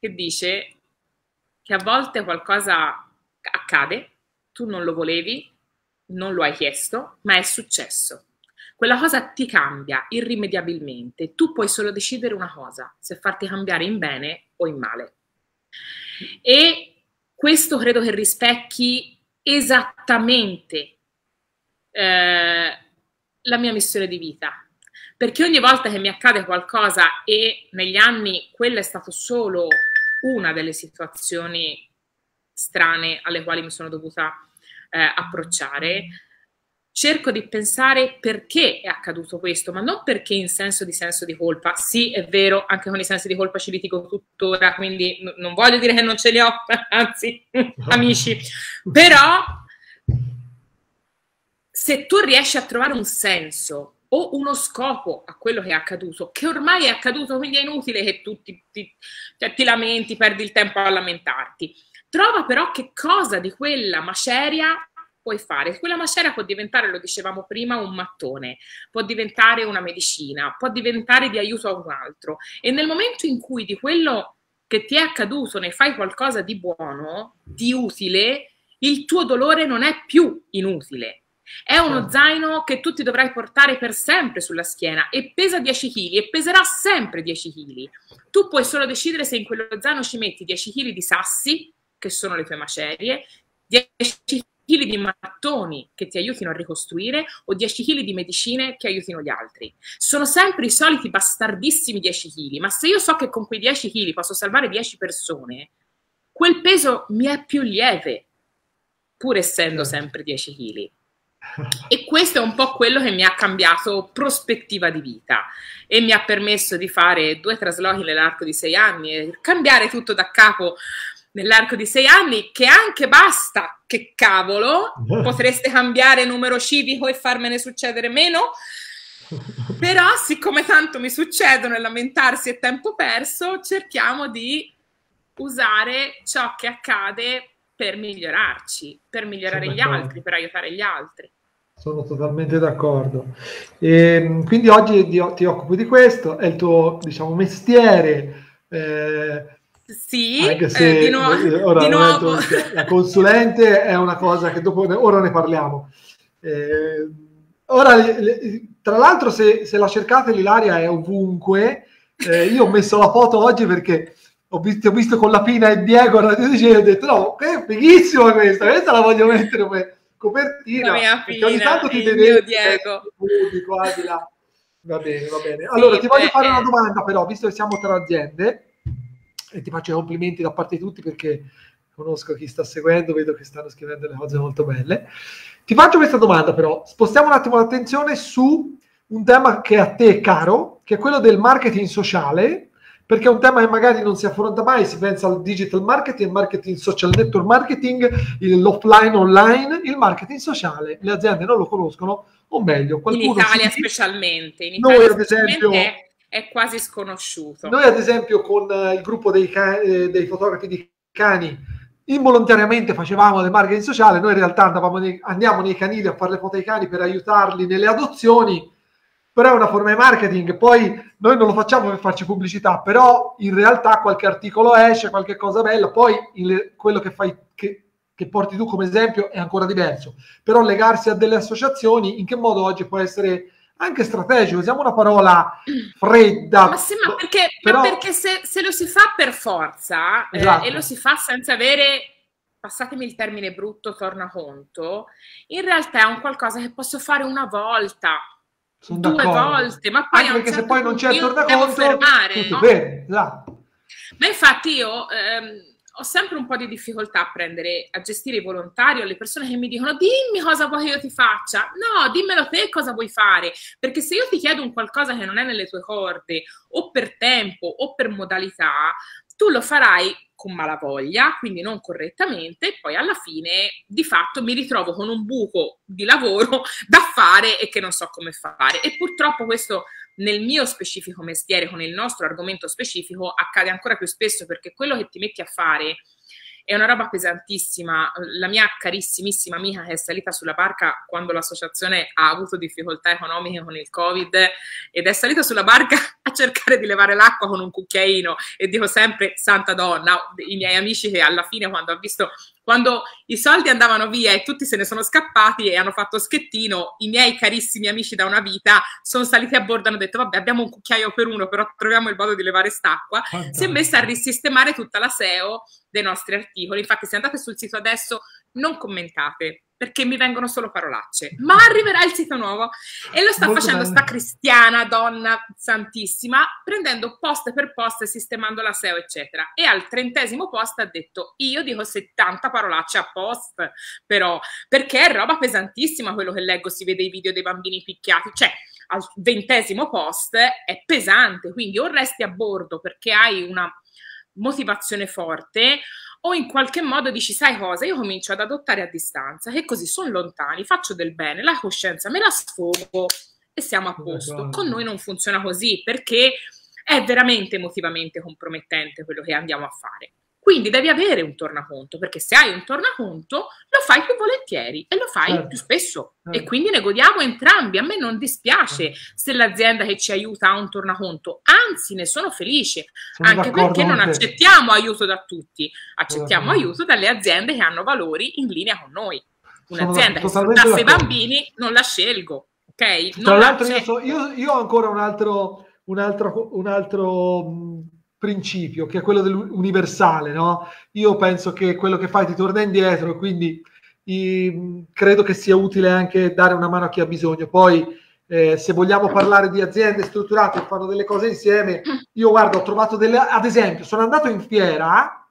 che dice che a volte qualcosa accade, tu non lo volevi, non lo hai chiesto, ma è successo. Quella cosa ti cambia irrimediabilmente, tu puoi solo decidere una cosa, se farti cambiare in bene o in male. E questo credo che rispecchi esattamente la mia missione di vita, perché ogni volta che mi accade qualcosa, e negli anni quella è stata solo una delle situazioni strane alle quali mi sono dovuta approcciare, cerco di pensare perché è accaduto questo, ma non perché in senso di colpa. Sì, è vero, anche con i sensi di colpa ci litigo tuttora, quindi non voglio dire che non ce li ho, anzi, amici, però se tu riesci a trovare un senso o uno scopo a quello che è accaduto, che ormai è accaduto, quindi è inutile che tu ti lamenti, perdi il tempo a lamentarti. Trova però che cosa di quella maceria puoi fare. Quella maceria può diventare, lo dicevamo prima, un mattone, può diventare una medicina, può diventare di aiuto a un altro. E nel momento in cui di quello che ti è accaduto, ne fai qualcosa di buono, di utile, il tuo dolore non è più inutile. È uno zaino che tu ti dovrai portare per sempre sulla schiena e pesa 10 kg e peserà sempre 10 kg. Tu puoi solo decidere se in quello zaino ci metti 10 kg di sassi, che sono le tue macerie, 10 kg di mattoni che ti aiutino a ricostruire o 10 kg di medicine che aiutino gli altri. Sono sempre i soliti bastardissimi 10 kg, ma se io so che con quei 10 kg posso salvare 10 persone, quel peso mi è più lieve, pur essendo sempre 10 kg. E questo è un po' quello che mi ha cambiato prospettiva di vita e mi ha permesso di fare 2 traslochi nell'arco di 6 anni e cambiare tutto da capo nell'arco di 6 anni, che anche basta, che cavolo, potreste cambiare numero civico e farmene succedere meno, però siccome tanto mi succedono e lamentarsi è tempo perso, cerchiamo di usare ciò che accade per migliorarci, per migliorare gli altri, per aiutare gli altri. Sono totalmente d'accordo. Quindi oggi ti occupi di questo, è il tuo, diciamo, mestiere. Sì, anche se di nuovo. Ora, di nuovo. La consulente è una cosa che dopo ora ne parliamo. Ora, tra l'altro, se la cercate, l'Ilaria è ovunque. Io ho messo la foto oggi perché ho visto con la Pina e Diego alla TG5 e ho detto no, è fighissima questa la voglio mettere come copertina, perché ogni tanto ti vede Diego di qua di là. Va bene, allora sì, ti voglio fare una domanda, però, visto che siamo tra aziende, e ti faccio i complimenti da parte di tutti perché conosco chi sta seguendo, vedo che stanno scrivendo delle cose molto belle. Ti faccio questa domanda, però spostiamo un attimo l'attenzione su un tema che a te è caro, che è quello del marketing sociale, perché è un tema che magari non si affronta mai, si pensa al digital marketing, marketing social network marketing, l'offline online, il marketing sociale. Le aziende non lo conoscono, o meglio, qualcuno in Italia specialmente. In Italia noi, ad esempio, è quasi sconosciuto. Noi, ad esempio, con il gruppo dei fotografi di cani, involontariamente facevamo del marketing sociale. Noi in realtà andiamo nei canili a fare le foto ai cani per aiutarli nelle adozioni, però è una forma di marketing. Poi noi non lo facciamo per farci pubblicità, però in realtà qualche articolo esce, qualche cosa bella, poi quello che fai, che porti tu come esempio è ancora diverso, però legarsi a delle associazioni in che modo oggi può essere anche strategico? Usiamo una parola fredda. Ma sì, ma perché, però... ma perché se lo si fa per forza, esatto, e lo si fa senza avere... passatemi il termine brutto, tornaconto, in realtà è un qualcosa che posso fare una volta, sono 2 volte, ma poi anche se poi non c'è il tornaconto, fermare, no? Bene, esatto. Ma infatti io ho sempre un po' di difficoltà a gestire i volontari o le persone che mi dicono dimmi cosa vuoi che io ti faccia. No, dimmelo te cosa vuoi fare, perché se io ti chiedo un qualcosa che non è nelle tue corde, o per tempo o per modalità, tu lo farai con malavoglia, quindi non correttamente, e poi alla fine di fatto mi ritrovo con un buco di lavoro da fare e che non so come fare. E purtroppo questo nel mio specifico mestiere, con il nostro argomento specifico, accade ancora più spesso, perché quello che ti metti a fare è una roba pesantissima. La mia carissimissima amica, che è salita sulla barca quando l'associazione ha avuto difficoltà economiche con il Covid, ed è salita sulla barca a cercare di levare l'acqua con un cucchiaino, e dico sempre santa donna, i miei amici che alla fine, quando ha visto, quando i soldi andavano via e tutti se ne sono scappati e hanno fatto schettino, i miei carissimi amici da una vita sono saliti a bordo e hanno detto vabbè, abbiamo un cucchiaio per uno, però troviamo il modo di levare st'acqua. Si è messa a risistemare tutta la SEO dei nostri articoli. Infatti, se andate sul sito adesso non commentate, perché mi vengono solo parolacce, ma arriverà il sito nuovo e lo sta facendo sta cristiana, donna santissima, prendendo post per post, sistemando la SEO eccetera, e al 30° post ha detto io dico 70 parolacce a post, però, perché è roba pesantissima quello che leggo, si vede i video dei bambini picchiati, cioè al 20° post è pesante, quindi o resti a bordo perché hai una motivazione forte, o in qualche modo dici sai cosa, io comincio ad adottare a distanza, che così sono lontani, faccio del bene, la coscienza me la sfogo e siamo a posto. Con noi non funziona così, perché è veramente emotivamente compromettente quello che andiamo a fare. Quindi devi avere un tornaconto, perché se hai un tornaconto lo fai più volentieri e lo fai più spesso. E quindi ne godiamo entrambi. A me non dispiace se l'azienda che ci aiuta ha un tornaconto, anzi ne sono felice, anche perché non accettiamo aiuto da tutti, accettiamo aiuto dalle aziende che hanno valori in linea con noi. Un'azienda che fondasse i bambini non la scelgo, ok? Tra l'altro io ho ancora un altro principio, che è quello dell'universale, no? Io penso che quello che fai ti torna indietro, e quindi credo che sia utile anche dare una mano a chi ha bisogno. Poi se vogliamo parlare di aziende strutturate che fanno delle cose insieme, io guardo, ho trovato delle, ad esempio sono andato in fiera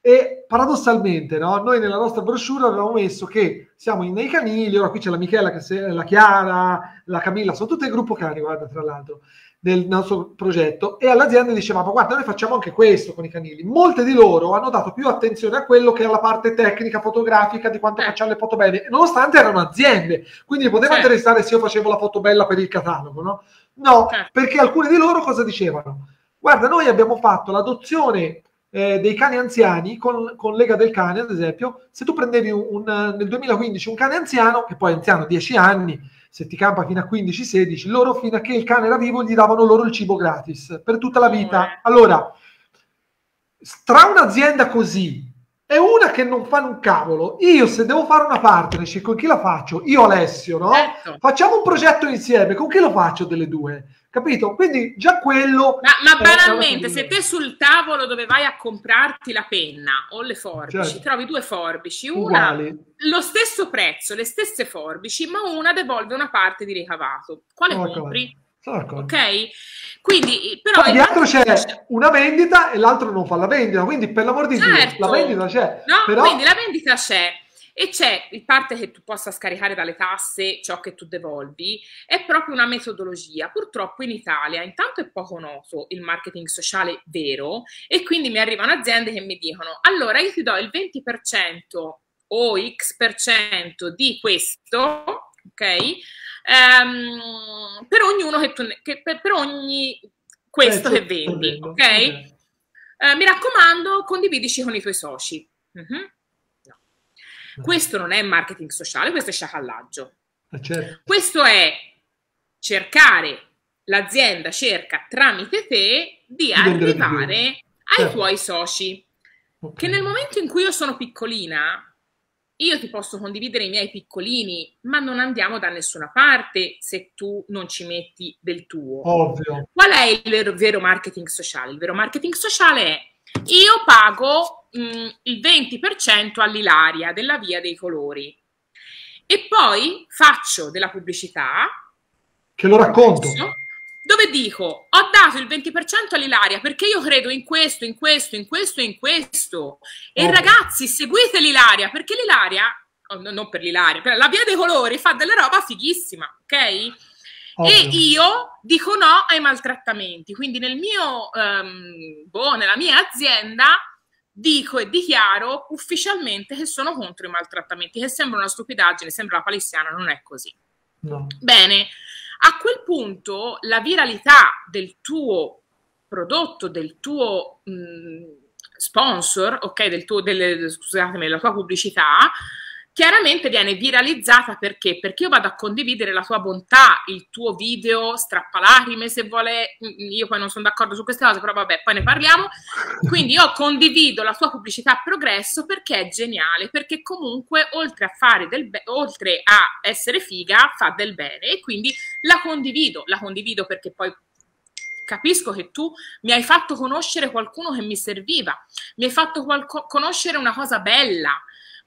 e paradossalmente, no, noi nella nostra brochure avevamo messo che siamo nei canili. Ora qui c'è la Michela, la Chiara, la Camilla, sono tutto il gruppo cani, guarda, tra l'altro, del nostro progetto, e all'azienda diceva: ma guarda, noi facciamo anche questo con i canili. Molte di loro hanno dato più attenzione a quello che alla parte tecnica fotografica, di quanto facciamo le foto belle, nonostante erano aziende, quindi poteva interessare se io facevo la foto bella per il catalogo, no? No, perché alcuni di loro cosa dicevano? Guarda, noi abbiamo fatto l'adozione dei cani anziani con Lega del Cane, ad esempio. Se tu prendevi nel 2015 un cane anziano, che poi è anziano 10 anni, se ti campa fino a 15-16, loro, fino a che il cane era vivo, gli davano loro il cibo gratis per tutta la vita. Allora, tra un'azienda così e una che non fa un cavolo, io se devo fare una partnership, con chi la faccio? Io, Alessio, no? Facciamo un progetto insieme, con chi lo faccio delle due? Capito? Quindi già quello... Ma banalmente, se te sul tavolo dove vai a comprarti la penna o le forbici, trovi due forbici, una lo stesso prezzo, le stesse forbici, ma una devolve una parte di ricavato. Quale compri? Ok? Quindi, però... Poi dietro c'è una vendita e l'altro non fa la vendita, quindi per l'amor di Dio, la vendita c'è. No, però... quindi la vendita c'è. E c'è il parte che tu possa scaricare dalle tasse ciò che tu devolvi, è proprio una metodologia. Purtroppo in Italia intanto è poco noto il marketing sociale vero, e quindi mi arrivano aziende che mi dicono: allora io ti do il 20% o X% di questo, ok? Per ognuno che tu, per ogni questo che vendi, ok? Mi raccomando, condividici con i tuoi soci. Questo non è marketing sociale, questo è sciacallaggio. Questo è cercare, l'azienda cerca tramite te di arrivare ai tuoi soci. Che nel momento in cui io sono piccolina, io ti posso condividere i miei piccolini, ma non andiamo da nessuna parte se tu non ci metti del tuo. Ovvio. Qual è il vero marketing sociale? Il vero marketing sociale è: io pago il 20% all'Ilaria della Via dei Colori e poi faccio della pubblicità che lo racconto, dove dico: ho dato il 20% all'Ilaria perché io credo in questo, in questo, in questo e in questo, e ragazzi, seguite l'Ilaria, perché l'Ilaria, non per l'Ilaria, per la Via dei Colori fa della roba fighissima, ok? E io dico no ai maltrattamenti, quindi nel mio, nella mia azienda dico e dichiaro ufficialmente che sono contro i maltrattamenti, che sembra una stupidaggine, sembra la palissiana, non è così. Bene, a quel punto la viralità del tuo prodotto, del tuo sponsor, ok, scusatemi, la tua pubblicità, chiaramente viene viralizzata. Perché? Perché io vado a condividere la tua bontà, il tuo video strappalacrime, se vuole. Io poi non sono d'accordo su queste cose, però vabbè, poi ne parliamo. Quindi io condivido la tua pubblicità a progresso perché è geniale, perché comunque oltre a fare del bene, oltre a essere figa, fa del bene, e quindi la condivido perché poi capisco che tu mi hai fatto conoscere qualcuno che mi serviva, mi hai fatto conoscere una cosa bella,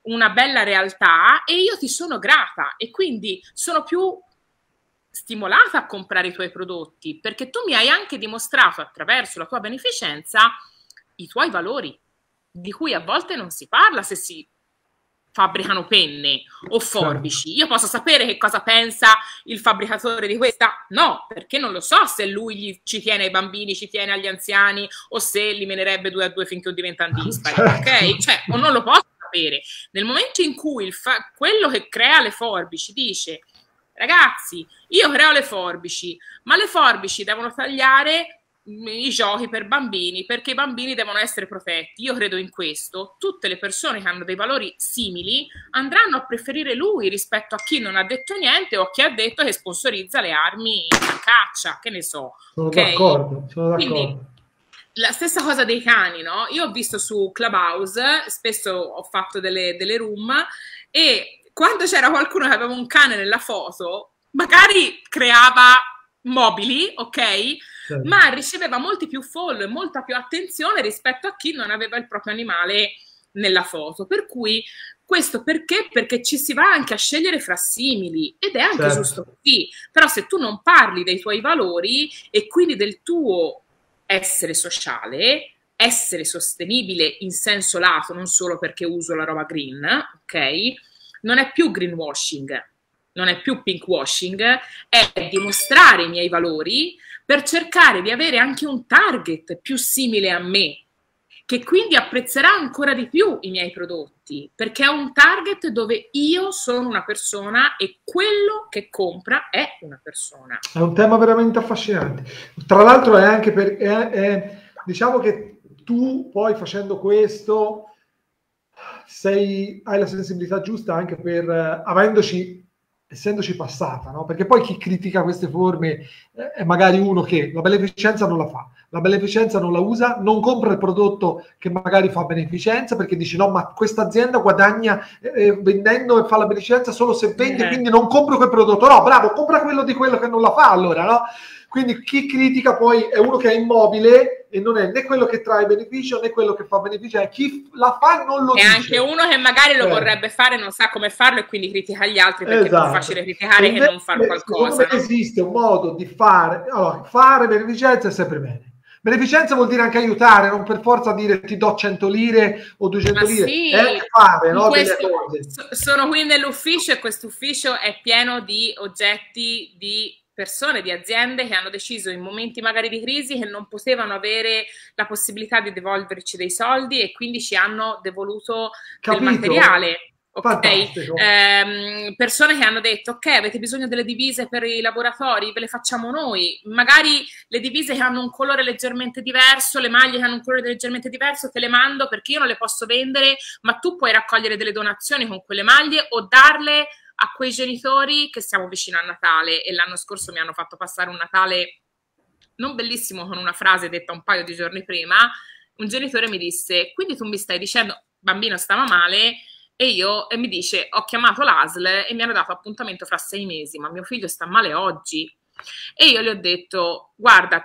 una bella realtà, e io ti sono grata, e quindi sono più stimolata a comprare i tuoi prodotti, perché tu mi hai anche dimostrato attraverso la tua beneficenza i tuoi valori, di cui a volte non si parla se si fabbricano penne o forbici. Io posso sapere che cosa pensa il fabbricatore di questa? No, perché non lo so se lui ci tiene ai bambini, ci tiene agli anziani, o se li menerebbe 2 a 2 finché diventano dispari, ok? Cioè, o non lo posso. Nel momento in cui quello che crea le forbici dice: ragazzi, io creo le forbici, ma le forbici devono tagliare i giochi per bambini, perché i bambini devono essere protetti. Io credo in questo. Tutte le persone che hanno dei valori simili andranno a preferire lui rispetto a chi non ha detto niente o a chi ha detto che sponsorizza le armi a caccia, che ne so. Sono d'accordo, sono d'accordo. Quindi, la stessa cosa dei cani, no? Io ho visto su Clubhouse, spesso ho fatto delle room, e quando c'era qualcuno che aveva un cane nella foto, magari creava mobili, ok? Sì. Ma riceveva molti più follow e molta più attenzione rispetto a chi non aveva il proprio animale nella foto. Per cui questo perché? Perché ci si va anche a scegliere fra simili, ed è anche giusto così. Però se tu non parli dei tuoi valori e quindi del tuo essere sociale, essere sostenibile in senso lato, non solo perché uso la roba green, ok? Non è più greenwashing, non è più pinkwashing, è dimostrare i miei valori per cercare di avere anche un target più simile a me, che quindi apprezzerà ancora di più i miei prodotti, perché è un target dove io sono una persona e quello che compra è una persona. È un tema veramente affascinante. Tra l'altro è anche diciamo che tu poi facendo questo hai la sensibilità giusta anche per essendoci passata, no? Perché poi chi critica queste forme è magari uno che la beneficenza non la fa, la beneficenza non la usa, non compra il prodotto che magari fa beneficenza perché dice no, ma questa azienda guadagna vendendo e fa la beneficenza solo se vende, quindi non compro quel prodotto. No, bravo, compra quello di quello che non la fa, allora, no? Quindi chi critica poi è uno che è immobile e non è né quello che trae beneficio né quello che fa beneficio, è chi la fa non lo dice. E anche uno che magari lo vorrebbe fare, non sa come farlo e quindi critica gli altri, perché è più facile criticare che non fare qualcosa. No? Esiste un modo di fare, allora, fare beneficenza è sempre bene. Beneficenza vuol dire anche aiutare, non per forza dire ti do 100 lire o 200 lire. Sì, è fare, no? Sono qui nell'ufficio e quest'ufficio è pieno di oggetti, di persone, di aziende che hanno deciso in momenti magari di crisi che non potevano avere la possibilità di devolverci dei soldi e quindi ci hanno devoluto del materiale. Okay. Persone che hanno detto ok, avete bisogno delle divise per i laboratori, ve le facciamo noi, magari le divise che hanno un colore leggermente diverso, le maglie che hanno un colore leggermente diverso te le mando perché io non le posso vendere, ma tu puoi raccogliere delle donazioni con quelle maglie o darle a quei genitori che siamo vicino a Natale. E l'anno scorso mi hanno fatto passare un Natale non bellissimo con una frase detta un paio di giorni prima. Un genitore mi disse, quindi tu mi stai dicendo bambino stava male, e mi dice, ho chiamato l'ASL e mi hanno dato appuntamento fra 6 mesi, ma mio figlio sta male oggi. E io gli ho detto, guarda,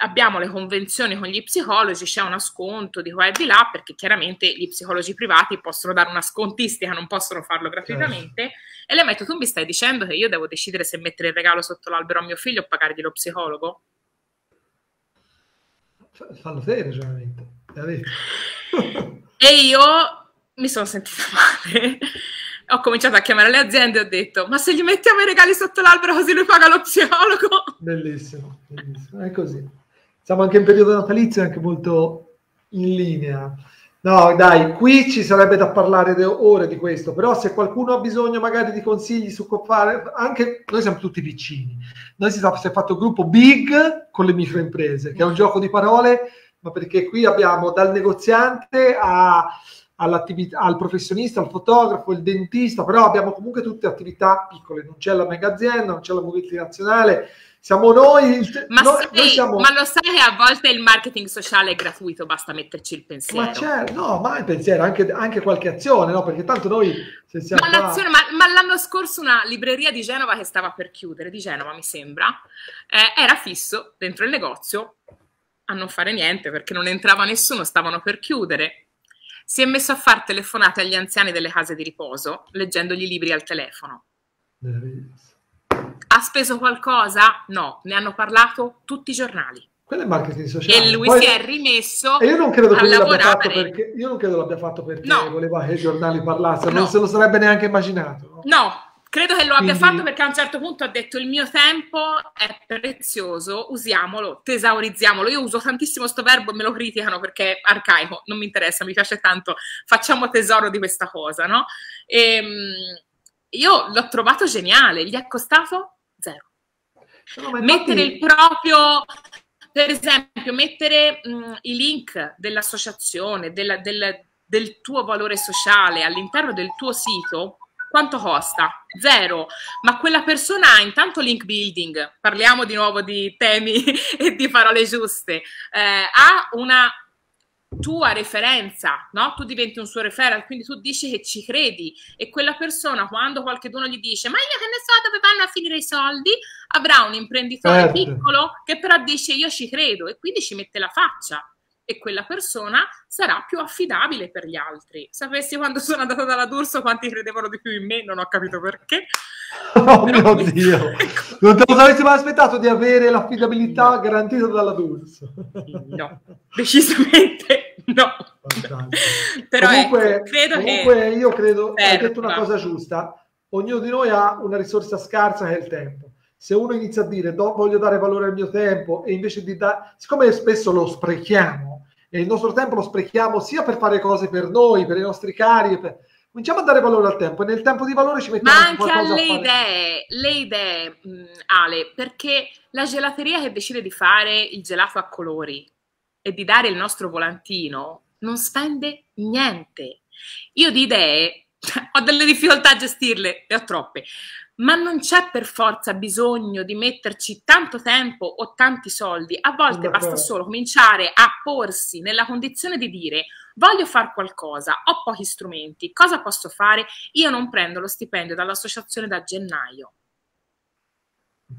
abbiamo le convenzioni con gli psicologi, c'è uno sconto di qua e di là, perché chiaramente gli psicologi privati possono dare una scontistica, non possono farlo gratuitamente. E le metto, tu mi stai dicendo che io devo decidere se mettere il regalo sotto l'albero a mio figlio o pagargli lo psicologo? Fanno te il ragionamento. E io mi sono sentita male, ho cominciato a chiamare le aziende e ho detto, ma se gli mettiamo i regali sotto l'albero così lui paga lo psicologo? Bellissimo, bellissimo, è così. Siamo anche in periodo natalizio, anche molto in linea. No, dai, qui ci sarebbe da parlare ore di questo, però se qualcuno ha bisogno magari di consigli su come fare, anche noi siamo tutti piccini, noi si è fatto il gruppo Big con le microimprese, che è un gioco di parole, ma perché qui abbiamo dal negoziante all'attività, al professionista, al fotografo, il dentista, però abbiamo comunque tutte attività piccole, non c'è la mega azienda, non c'è la multinazionale, siamo noi. Ma lo sai che a volte il marketing sociale è gratuito, basta metterci il pensiero. Ma c'è, no, ma il pensiero, anche qualche azione, no? Perché tanto noi se siamo ma l'anno scorso una libreria di Genova che stava per chiudere, di Genova mi sembra, era fisso dentro il negozio a non fare niente perché non entrava nessuno, stavano per chiudere. Si è messo a fare telefonate agli anziani delle case di riposo, leggendogli i libri al telefono. Ha speso qualcosa? No, ne hanno parlato tutti i giornali. Quello è marketing sociale. E lui poi si è rimesso a lavorare. Perché, io non credo l'abbia fatto perché voleva che i giornali parlassero, non se lo sarebbe neanche immaginato. No, credo che lo abbia fatto perché a un certo punto ha detto il mio tempo è prezioso, usiamolo, tesaurizziamolo. Io uso tantissimo sto verbo e me lo criticano perché è arcaico, non mi interessa, mi piace tanto, facciamo tesoro di questa cosa, no? E io l'ho trovato geniale, gli è costato zero. Mettere il proprio Per esempio, mettere i link dell'associazione, del tuo valore sociale all'interno del tuo sito, quanto costa? Zero. Ma quella persona ha intanto link building, parliamo di nuovo di temi e di parole giuste, ha una tua referenza, no? Tu diventi un suo referral, quindi tu dici che ci credi, e quella persona, quando qualcuno gli dice ma io che ne so dove vanno a finire i soldi, avrà un imprenditore piccolo che però dice io ci credo, e quindi ci mette la faccia, e quella persona sarà più affidabile per gli altri. Sapessi quando sono andata dalla D'Urso quanti credevano di più in me, non ho capito perché. Oh però mio Dio, ecco. Non te lo saresti mai aspettato di avere l'affidabilità garantita dalla D'Urso? No, decisamente no. Però comunque, ecco, comunque io credo, hai detto una cosa giusta, ognuno di noi ha una risorsa scarsa che è il tempo. Se uno inizia a dire voglio dare valore al mio tempo, e invece di dare, siccome spesso lo sprechiamo, e il nostro tempo lo sprechiamo sia per fare cose per noi, per i nostri cari, per... cominciamo a dare valore al tempo, e nel tempo di valore ci mettiamo qualcosa. Ma anche alle idee, le idee, Ale, perché la gelateria che decide di fare il gelato a colori e di dare il nostro volantino non spende niente. Io di idee ho delle difficoltà a gestirle, ne ho troppe, ma non c'è per forza bisogno di metterci tanto tempo o tanti soldi. A volte basta solo cominciare a porsi nella condizione di dire voglio fare qualcosa, ho pochi strumenti, cosa posso fare? Io non prendo lo stipendio dall'associazione da gennaio,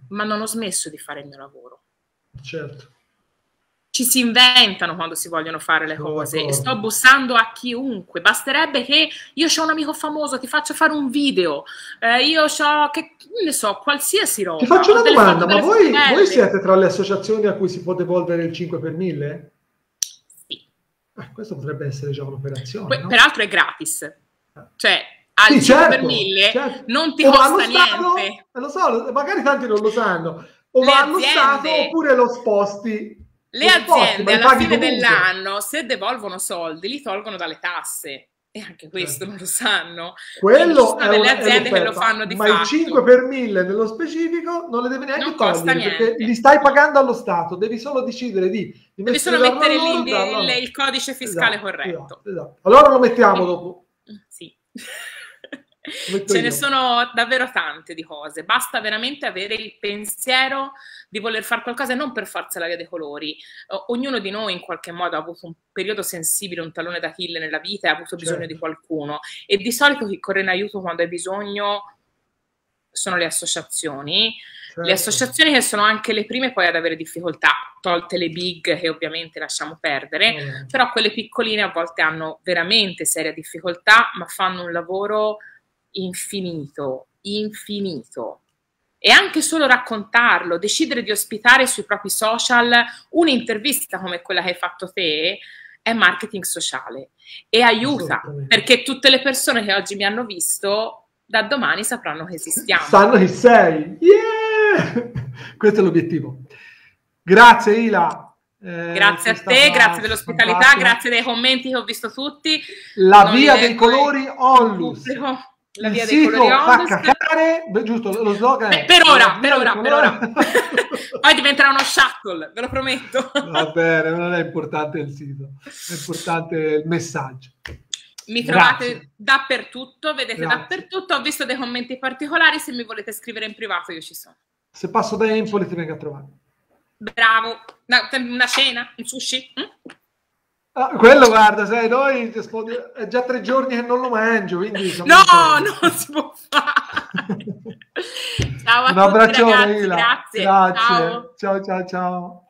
ma non ho smesso di fare il mio lavoro. Certo. Ci si inventano quando si vogliono fare le cose, e sto bussando a chiunque. Basterebbe che io ho un amico famoso, ti faccio fare un video, io ho, che ne so, qualsiasi roba. Ti faccio una domanda, ma voi siete tra le associazioni a cui si può devolvere il 5 per 1000? Sì. Questo potrebbe essere già un'operazione, no? Peraltro è gratis, cioè al 5 per 1000 non ti costa niente. Lo so, magari tanti non lo sanno, o va allo Stato oppure lo sposti. Le aziende alla fine dell'anno, se devolvono soldi, li tolgono dalle tasse, e anche questo non lo sanno. Quello è delle aziende che lo fanno di fatto. Ma il 5 per 1000 nello specifico non le devi neanche togliere, perché li stai pagando allo Stato, devi solo decidere di devi solo mettere il codice fiscale corretto. Esatto. Allora lo mettiamo dopo. Sì. Ce ne sono davvero tante di cose, basta veramente avere il pensiero di voler fare qualcosa, e non per forza la via dei colori. Ognuno di noi in qualche modo ha avuto un periodo sensibile, un tallone d'Achille nella vita, e ha avuto bisogno di qualcuno, e di solito chi corre in aiuto quando hai bisogno sono le associazioni, le associazioni che sono anche le prime poi ad avere difficoltà, tolte le big che ovviamente lasciamo perdere, però quelle piccoline a volte hanno veramente seria difficoltà, ma fanno un lavoro infinito, infinito. E anche solo raccontarlo, decidere di ospitare sui propri social un'intervista come quella che hai fatto te, è marketing sociale, e aiuta, perché tutte le persone che oggi mi hanno visto da domani sapranno che esistiamo, sanno chi sei. Questo è l'obiettivo. Grazie Ila. Grazie a te, grazie dell'ospitalità, grazie dei commenti che ho visto tutti. La via dei colori Onlus, la via dei colori Onlus, giusto lo slogan. Per ora poi diventerà uno shuttle, ve lo prometto. Va bene, non è importante il sito, è importante il messaggio. Mi trovate dappertutto, vedete dappertutto. Ho visto dei commenti particolari, se mi volete scrivere in privato io ci sono. Se passo da Empoli ti vengo a trovare. Bravo, una cena, un sushi. Ah, quello guarda, sai, noi è già 3 giorni che non lo mangio, quindi non si può fare. Ciao a tutti ragazzi, grazie. Ciao ciao ciao.